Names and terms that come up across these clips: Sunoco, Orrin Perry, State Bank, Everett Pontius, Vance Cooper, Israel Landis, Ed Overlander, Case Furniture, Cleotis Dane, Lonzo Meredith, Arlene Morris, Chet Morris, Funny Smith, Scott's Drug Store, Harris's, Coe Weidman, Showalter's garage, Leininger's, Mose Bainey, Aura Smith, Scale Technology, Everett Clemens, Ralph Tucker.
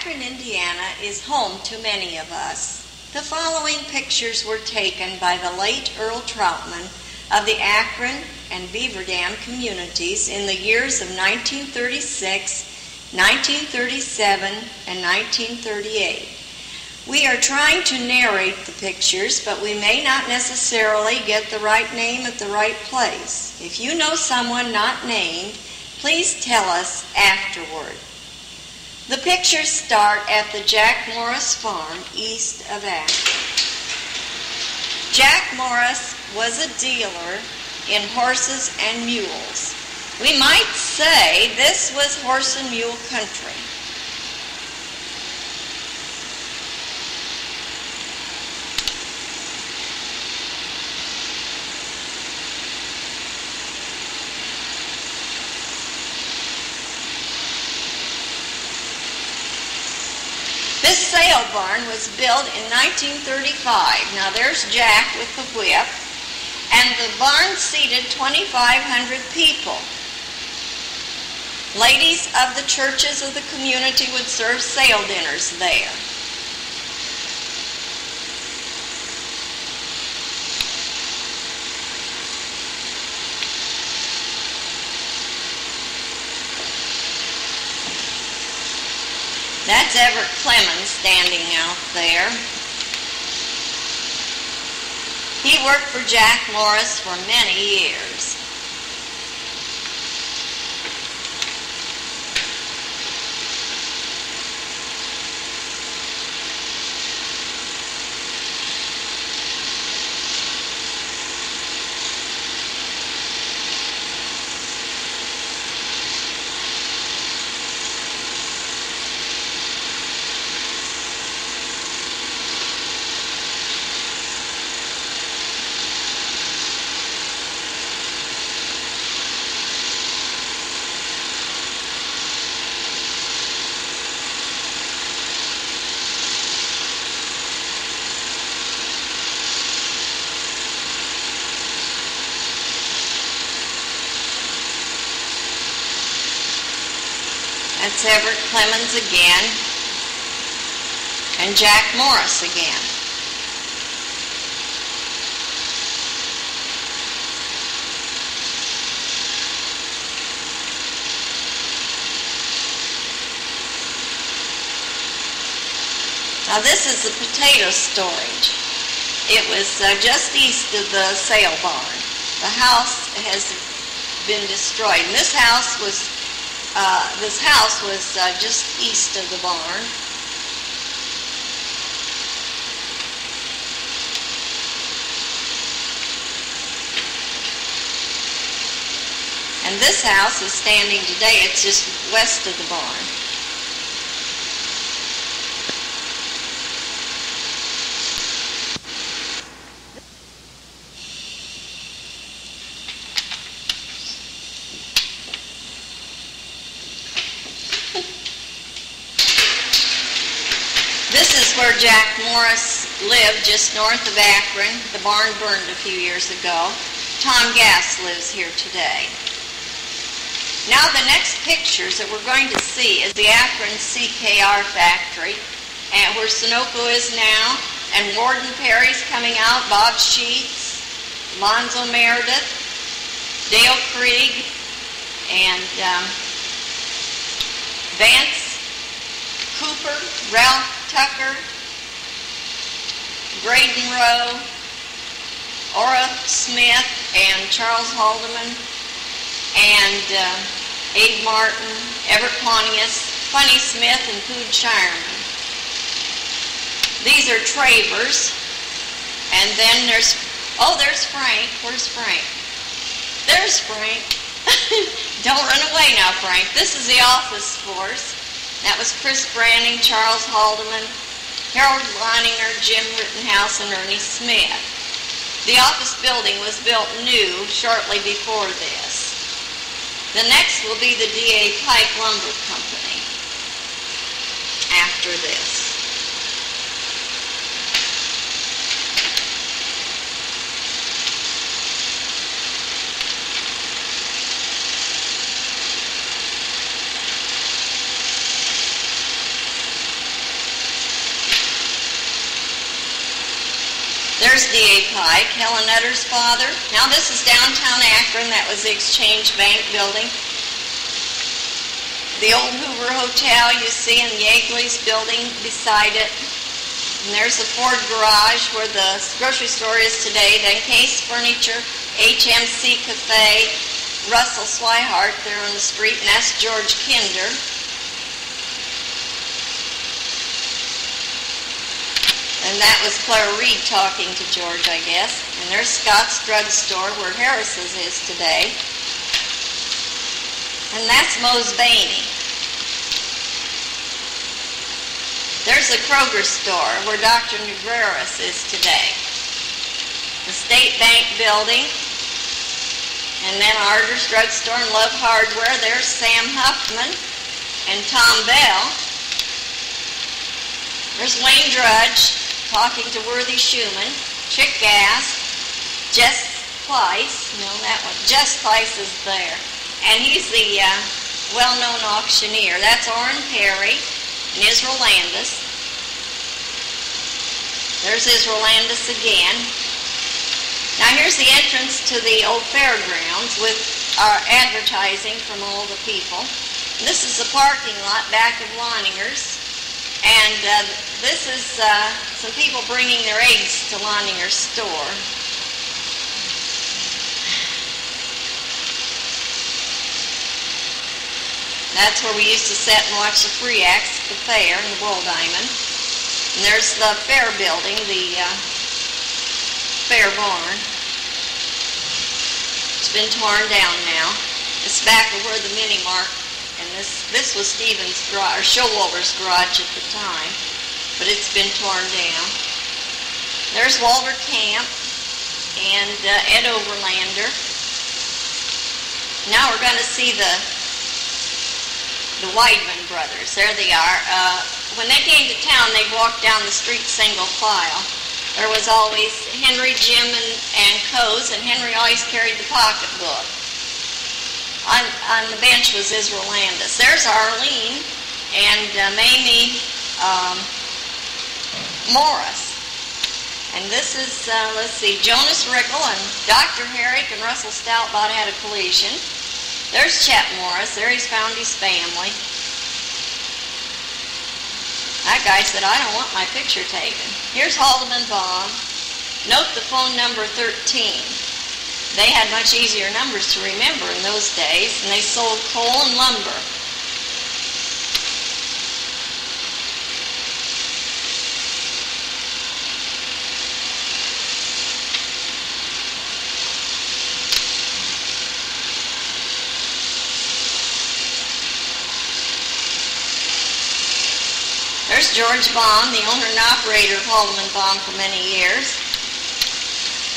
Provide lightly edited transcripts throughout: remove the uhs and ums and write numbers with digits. Akron, Indiana is home to many of us. The following pictures were taken by the late Earl Troutman of the Akron and Beaver Dam communities in the years of 1936, 1937, and 1938. We are trying to narrate the pictures, but we may not necessarily get the right name at the right place. If you know someone not named, please tell us afterward. The pictures start at the Jack Morris farm east of Akron. Jack Morris was a dealer in horses and mules. We might say this was horse and mule country. This sale barn was built in 1935. Now there's Jack with the whip, and the barn seated 2,500 people. Ladies of the churches of the community would serve sale dinners there. That's Everett Clemens standing out there. He worked for Jack Morris for many years. That's Everett Clemens again, and Jack Morris again. Now this is the potato storage. It was just east of the sale barn. The house has been destroyed, and this house was just east of the barn. And this house is standing today. It's just west of the barn. Where Jack Morris lived, just north of Akron. The barn burned a few years ago. Tom Gass lives here today. Now the next pictures that we're going to see is the Akron CKR factory, and where Sunoco is now, and Warden Perry's coming out, Bob Sheets, Lonzo Meredith, Dale Krieg, and Vance Cooper, Ralph Tucker, Braden Rowe, Aura Smith, and Charles Haldeman, and Abe Martin, Everett Pontius, Funny Smith, and Food Shireman. These are Travers, and then there's Frank. Where's Frank? There's Frank. Don't run away now, Frank. This is the office force. That was Chris Branning, Charles Haldeman, Harold Leininger, Jim Rittenhouse, and Ernie Smith. The office building was built new shortly before this. The next will be the D.A. Pike Lumber Company after this. There's D.A. Pike, Helen Utter's father. Now this is downtown Akron. That was the Exchange Bank building. The old Hoover Hotel you see in Yagley's building beside it. And there's the Ford Garage where the grocery store is today. Then Case Furniture, HMC Cafe, Russell Swihart there on the street. And that's George Kinder. And that was Clara Reed talking to George, I guess. And there's Scott's Drug Store where Harris's is today. And that's Mose Bainey. There's the Kroger store where Dr. Negreris is today. The State Bank building. And then Arger's Drug Store and Love Hardware. There's Sam Huffman and Tom Bell. There's Wayne Drudge talking to Worthy Schumann. Chick Gass. Jess Kleiss. No, that one. Jess Kleiss is there. And he's the well-known auctioneer. That's Orrin Perry and Israel Landis. There's Israel Landis again. Now here's the entrance to the old fairgrounds with our advertising from all the people. This is the parking lot back of Leininger's. And this is some people bringing their eggs to Leininger's store. That's where we used to sit and watch the free acts at the fair and the Bull Diamond. And there's the fair building, the fair barn. It's been torn down now. It's back of where the mini mart, and this was Stephen's garage, or Showalter's garage at the time, but it's been torn down. There's Walter Camp and Ed Overlander. Now we're going to see the Weidman brothers. There they are. When they came to town, they'd walk down the street single file. There was always Henry, Jim, and Coe's, and Henry always carried the pocketbook. On the bench was Israel Landis. There's Arlene and Mamie Morris. And this is, let's see, Jonas Rickle and Dr. Herrick and Russell Stoutbot had a collision. There's Chet Morris. There he's found his family. That guy said, I don't want my picture taken. Here's Haldeman Baum. Note the phone number 13. They had much easier numbers to remember in those days, and they sold coal and lumber. There's George Baum, the owner and operator of Haldeman Baum for many years.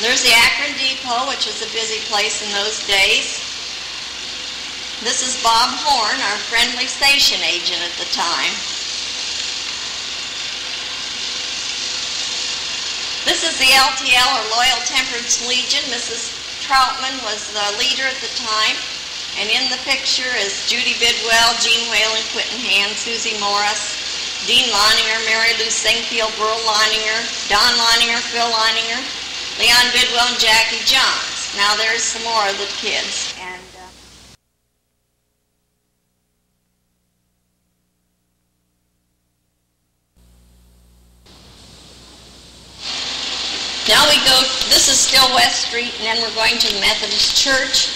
There's the Akron Depot, which was a busy place in those days. This is Bob Horn, our friendly station agent at the time. This is the LTL, or Loyal Temperance Legion. Mrs. Troutman was the leader at the time. And in the picture is Judy Bidwell, Gene Whalen, Quinton Hand, Susie Morris, Dean Leininger, Mary Lou Singfield, Burl Leininger, Don Leininger, Phil Leininger, Leon Bidwell, and Jackie Johns. Now there's some more of the kids. And now we go, this is still West Street, and then we're going to the Methodist Church.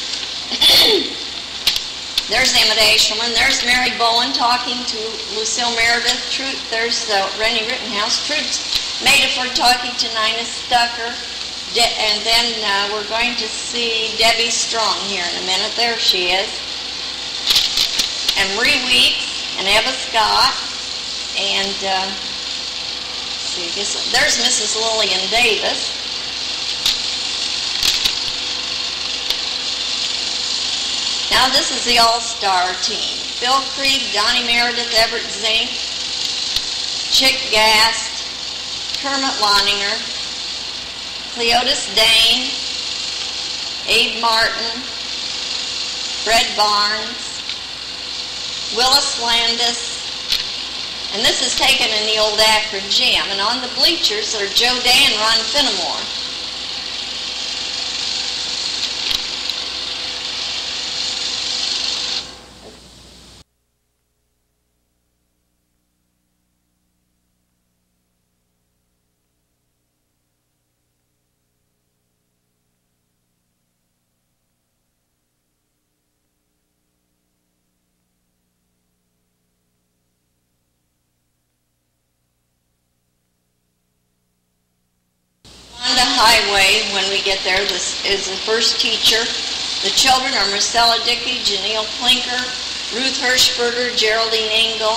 There's Emmett Ashelman. There's Mary Bowen talking to Lucille Meredith. Truth. There's Rennie Rittenhouse. Truth Madaford talking to Nina Stucker. And then we're going to see Debbie Strong here in a minute. There she is. And Marie Weeks and Eva Scott. And see, this, there's Mrs. Lillian Davis. Now this is the all-star team. Bill Krieg, Donnie Meredith, Everett Zink, Chick Gast, Kermit Leininger, Cleotis Dane, Abe Martin, Fred Barnes, Willis Landis, And this is taken in the old Akron gym. And on the bleachers are Joe Day and Ron Fenimore. Highway, when we get there, this is the first teacher. The children are Marcella Dickey, Janelle Plinker, Ruth Hirschberger, Geraldine Engel,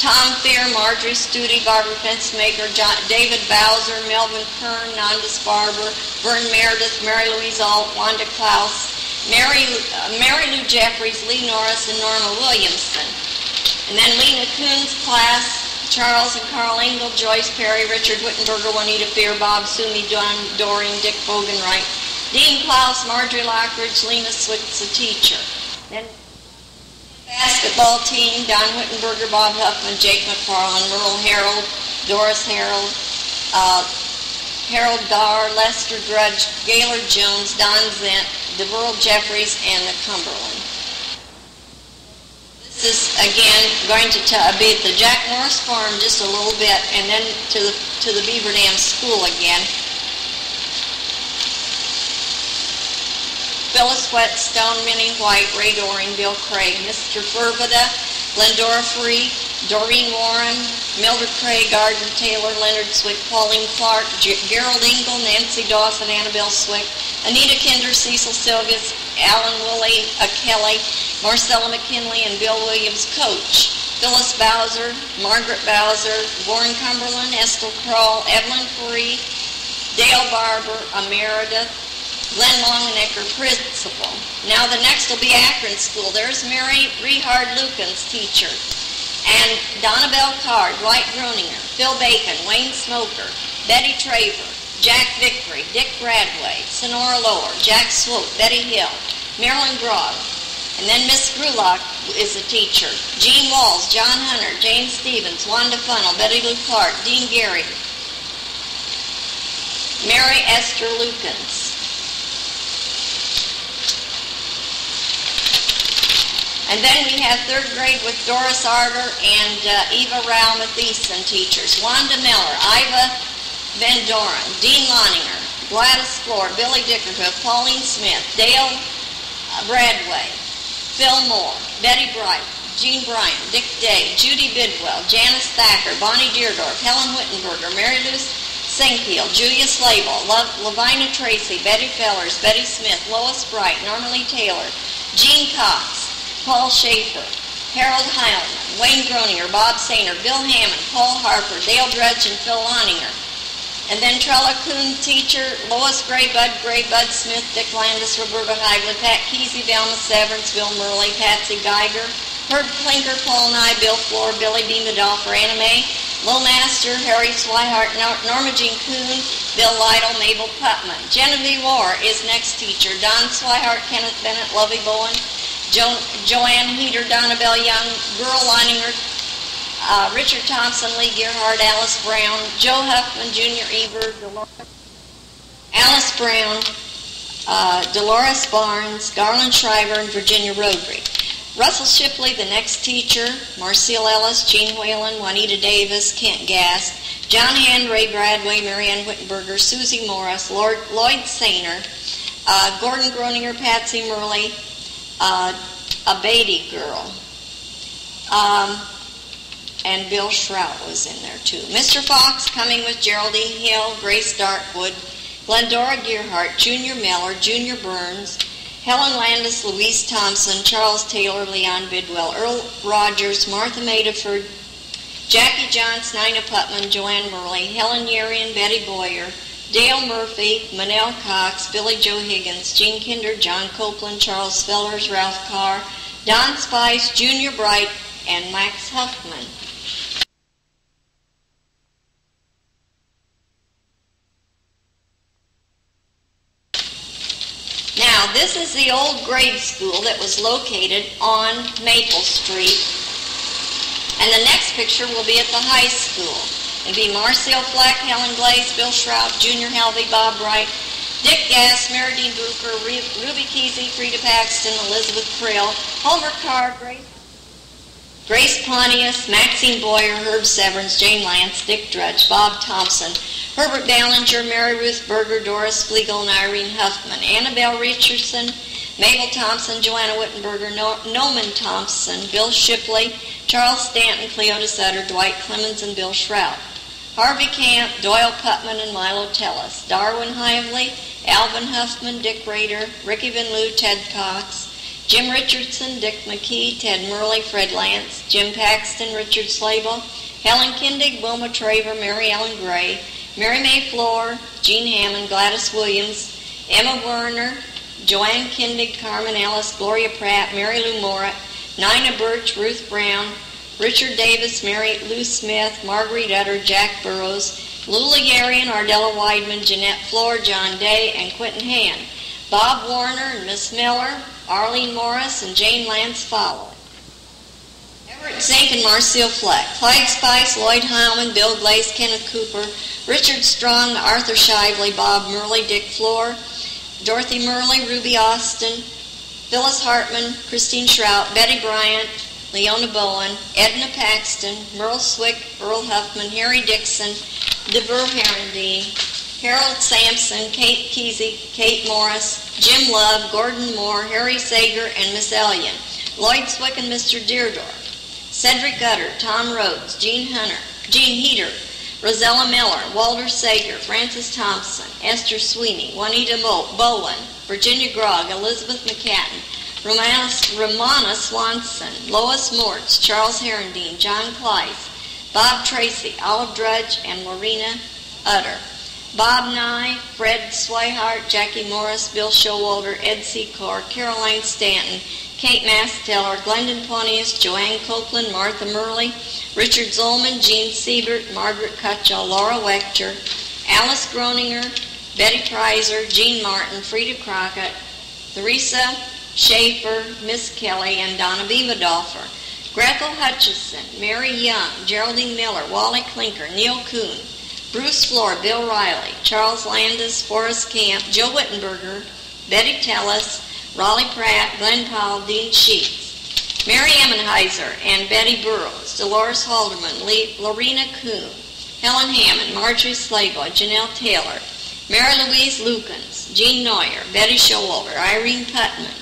Tom Fear, Marjorie Studi, Barbara Fensmaker, David Bowser, Melvin Kern, Nandis Barber, Vern Meredith, Mary Louise Alt, Wanda Klaus, Mary Lou Jeffries, Lee Norris, and Norma Williamson. And then Lena Kuhn's class, Charles and Carl Engel, Joyce Perry, Richard Wittenberger, Juanita Fear, Bob, Sumi, John Doring, Dick Bogenwright, Dean Klaus, Marjorie Lockridge, Lena Switz, the teacher. Then basketball team, Don Wittenberger, Bob Huffman, Jake McFarlane, Merle Harold, Doris Harold, Harold Darr, Lester Drudge, Gaylor Jones, Don Zent, DeVerl Jeffries, and the Cumberland. This is, again, going to be at the Jack Morris farm just a little bit, and then to the Beaver Dam School again. Phyllis Whetstone, Minnie White, Ray Doring, Bill Craig, Mr. Fervida, Glendora Free, Doreen Warren, Mildred Craig, Arden Taylor, Leonard Swick, Pauline Clark, Gerald Engel, Nancy Dawson, Annabelle Swick, Anita Kinder, Cecil Silvius, Alan Woolley, Kelly, Marcella McKinley, and Bill Williams, coach. Phyllis Bowser, Margaret Bowser, Warren Cumberland, Estel Kroll, Evelyn Faree, Dale Barber, Meredith, Glenn Longenecker, principal. Now the next will be Akron School. There's Mary Rehard Lukens, teacher, and Donabelle Carr, Dwight Groninger, Phil Bacon, Wayne Smoker, Betty Traver, Jack Vickery, Dick Bradway, Sonora Lower, Jack Swope, Betty Hill, Marilyn Grog. And then Miss Grulock is a teacher. Jean Walls, John Hunter, Jane Stevens, Wanda Funnell, Betty Lou Clark, Dean Gary, Mary Esther Lukens. And then we have third grade with Doris Arter and Eva Rao Matheson, teachers. Wanda Miller, Iva Van Doren, Dean Lonninger, Gladys Floor, Billy Dickerhoof, Pauline Smith, Dale Bradway, Phil Moore, Betty Bright, Jean Bryan, Dick Day, Judy Bidwell, Janice Thacker, Bonnie Deerdorf, Helen Wittenberger, Mary Lou Sinkheel, Julia Slavell, Lavina Tracy, Betty Fellers, Betty Smith, Lois Bright, Norma Lee Taylor, Jean Cox, Paul Schaefer, Harold Heilman, Wayne Groninger, Bob Sainer, Bill Hammond, Paul Harper, Dale Drudge, and Phil Lonninger. And then Trella Kuhn, teacher, Lois Gray, Bud Smith, Dick Landis, Roberta Hively, Pat Kesey, Velma Severance, Bill Murley, Patsy Geiger, Herb Plinker, Paul Nye, Bill Floor, Billy B. Madolfer, Anna Mae, Lil Master, Harry Swihart, Norma Jean Kuhn, Bill Lytle, Mabel Putman. Genevieve Orr is next teacher, Don Swihart, Kenneth Bennett, Lovey Bowen, Joanne Heater, Donabelle Young, Girl Leininger, Richard Thompson, Lee Gearhart, Alice Brown, Joe Huffman, Junior Eber, Alice Brown, Dolores Barnes, Garland Shriver, and Virginia Rodry. Russell Shipley, the next teacher, Marcille Ellis, Jean Whalen, Juanita Davis, Kent Gass, John Hand, Ray Bradway, Marianne Wittenberger, Susie Morris, Lloyd Sainer, Gordon Groninger, Patsy Murley, a baby girl. And Bill Shrout was in there, too. Mr. Fox coming with Geraldine Hill, Grace Darkwood, Glendora Gearhart, Junior Miller, Junior Burns, Helen Landis, Louise Thompson, Charles Taylor, Leon Bidwell, Earl Rogers, Martha Madeford, Jackie Johns, Nina Putman, Joanne Murley, Helen Yerian, Betty Boyer, Dale Murphy, Manel Cox, Billy Joe Higgins, Jean Kinder, John Copeland, Charles Fellers, Ralph Carr, Don Spice, Junior Bright, and Max Huffman. Now, this is the old grade school that was located on Maple Street And the next picture will be at the high school. It'll be Marcel Flack, Helen Glaze, Bill Shroud, Junior Halvey, Bob Wright, Dick Gass, Meredine Booker, Ruby Kesey, Freda Paxton, Elizabeth Krill, Homer Carr, Grace Pontius, Maxine Boyer, Herb Severance, Jane Lance, Dick Drudge, Bob Thompson, Herbert Ballinger, Mary Ruth Berger, Doris Flegel, and Irene Huffman, Annabelle Richardson, Mabel Thompson, Joanna Wittenberger, Norman Thompson, Bill Shipley, Charles Stanton, Cleota Sutter, Dwight Clemens, and Bill Shrout, Harvey Camp, Doyle Putman, and Milo Tellis, Darwin Hively, Alvin Huffman, Dick Rader, Ricky Van Loo, Ted Cox, Jim Richardson, Dick McKee, Ted Murley, Fred Lance, Jim Paxton, Richard Slable, Helen Kindig, Wilma Traver, Mary Ellen Gray, Mary Mae Flohr, Jean Hammond, Gladys Williams, Emma Werner, Joanne Kindig, Carmen Ellis, Gloria Pratt, Mary Lou Morat, Nina Birch, Ruth Brown, Richard Davis, Mary Lou Smith, Marguerite Utter, Jack Burroughs, Lula Yerian, Ardella Weidman, Jeanette Flohr, John Day, and Quentin Hand. Bob Warner and Miss Miller, Arlene Morris, and Jane Lance following. Everett Zink and Marcel Fleck, Clyde Spice, Lloyd Heilman, Bill Glaze, Kenneth Cooper, Richard Strong, Arthur Shively, Bob Murley, Dick Flohr, Dorothy Murley, Ruby Austin, Phyllis Hartman, Christine Shrout, Betty Bryant, Leona Bowen, Edna Paxton, Merle Swick, Earl Huffman, Harry Dixon, DeVere Herendeen, Harold Sampson, Kate Kesey, Kate Morris, Jim Love, Gordon Moore, Harry Sager, and Miss Ellion, Lloyd Swick and Mr. Deerdorf, Cedric Utter, Tom Rhodes, Gene Heater, Rosella Miller, Walter Sager, Francis Thompson, Esther Sweeney, Juanita Bowen, Virginia Grogg, Elizabeth McCatton, Romana Swanson, Lois Mortz, Charles Herendeen, John Kleiss, Bob Tracy, Olive Drudge, and Lorena Utter, Bob Nye, Fred Swihart, Jackie Morris, Bill Showalter, Ed Secor, Caroline Stanton, Kate Masteller, Glendon Pontius, Joanne Copeland, Martha Murley, Richard Zolman, Jean Siebert, Margaret Cutchall, Laura Wechter, Alice Groninger, Betty Prizer, Jean Martin, Freda Crockett, Theresa Schaefer, Miss Kelly, and Donna Bevadolfer, Gretel Hutchison, Mary Young, Geraldine Miller, Wally Clinker, Neil Kuhn, Bruce Flohr, Bill Riley, Charles Landis, Forrest Camp, Joe Wittenberger, Betty Tellis, Raleigh Pratt, Glenn Powell, Dean Sheets, Mary Emmenheiser, and Betty Burroughs, Dolores Haldeman, Lorena Kuhn, Helen Hammond, Marjorie Slayboy, Janelle Taylor, Mary Louise Lukens, Jean Neuer, Betty Showalter, Irene Putman,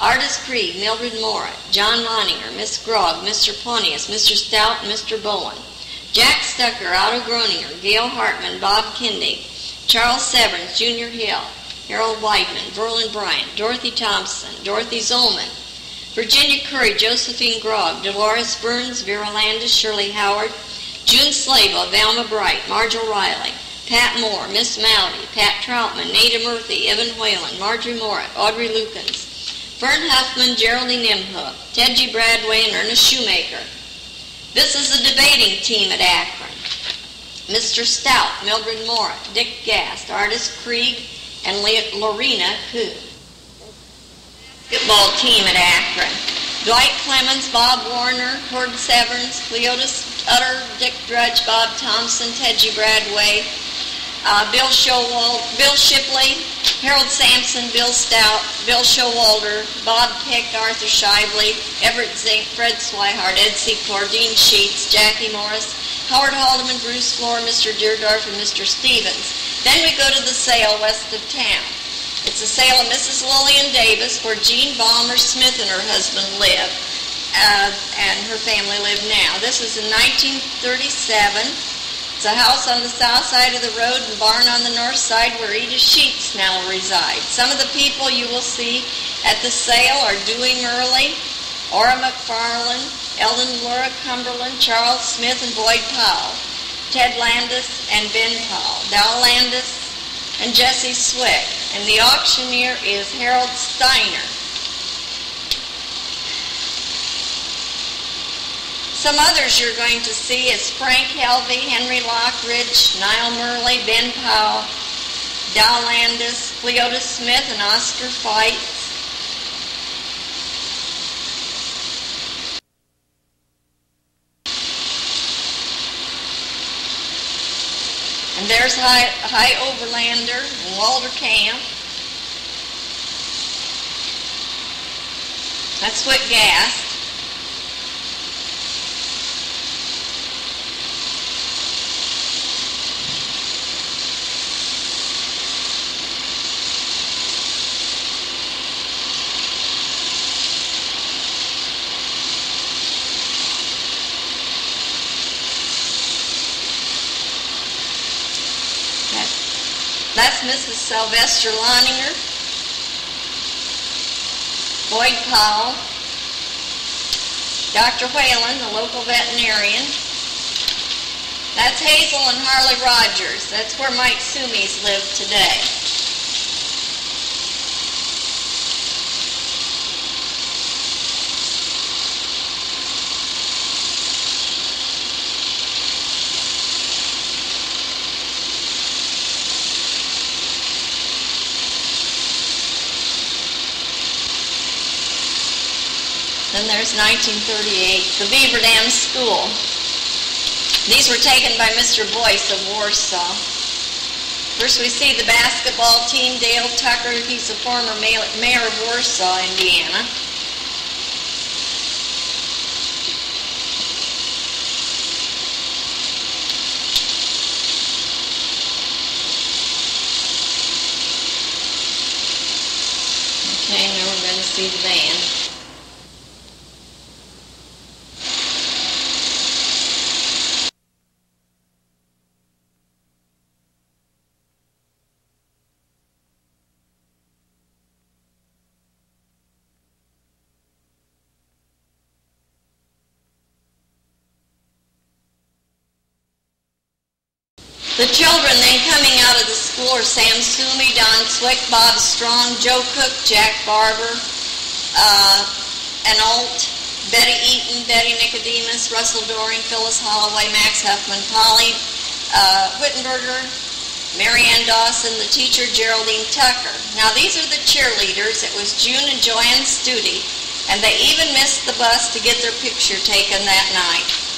Artis Krieg, Mildred Mora, John Leininger, Miss Grogg, Mr. Pontius, Mr. Stout, and Mr. Bowen, Jack Stucker, Otto Groninger, Gail Hartman, Bob Kindig, Charles Severance, Junior Hill, Harold Weidman, Verlin Bryant, Dorothy Thompson, Dorothy Zolman, Virginia Curry, Josephine Grogg, Dolores Burns, Vera Landis, Shirley Howard, June Slava, Valma Bright, Marge O'Reilly, Pat Moore, Miss Malady, Pat Troutman, Nada Murphy, Evan Whalen, Marjorie Morat, Audrey Lukens, Fern Huffman, Geraldine Imhook, Ted G. Bradway, and Ernest Shoemaker. This is the debating team at Akron. Mr. Stout, Mildred Morat, Dick Gast, Artis Krieg, and Lorena Kuhn. Basketball team at Akron. Dwight Clemens, Bob Warner, Horde Severance, Cleota Utter, Dick Drudge, Bob Thompson, Ted G. Bradway, Bill Shipley, Harold Sampson, Bill Stout, Bill Showalter, Bob Pick, Arthur Shively, Everett Zink, Fred Swihart, Ed Secor, Dean Sheets, Jackie Morris, Howard Haldeman, Bruce Flohr, Mr. Deerdorf, and Mr. Stevens. Then we go to the sale west of town. It's the sale of Mrs. Lillian Davis, where Jean Balmer Smith and her husband lived, and her family live now. This is in 1937. It's a house on the south side of the road and barn on the north side where Edith Sheets now resides. Some of the people you will see at the sale are Dewey Murley, Ora McFarlane, Eldon Laura Cumberland, Charles Smith, and Boyd Powell, Ted Landis and Ben Powell, Dal Landis and Jesse Swick, and the auctioneer is Harold Steiner. Some others you're going to see is Frank Helvey, Henry Lockridge, Niall Murley, Ben Powell, Dal Landis, Cleota Smith, and Oscar Feitz. And there's High Overlander and Walter Camp. That's what gassed. That's Mrs. Sylvester Leininger, Boyd Powell, Dr. Whalen, the local veterinarian. That's Hazel and Harley Rogers. That's where Mike Sumis live today. Then there's 1938, the Beaver Dam School. These were taken by Mr. Boyce of Warsaw. First we see the basketball team, Dale Tucker. He's a former mayor of Warsaw, Indiana. Okay, now we're going to see the band. The children then coming out of the school are Sam Sumi, Don Swick, Bob Strong, Joe Cook, Jack Barber, Analt, Betty Eaton, Betty Nicodemus, Russell Doring, Phyllis Holloway, Max Huffman, Polly Wittenberger, Marianne Dawson, the teacher Geraldine Tucker. Now these are the cheerleaders. It was June and Joanne Studi, and they even missed the bus to get their picture taken that night.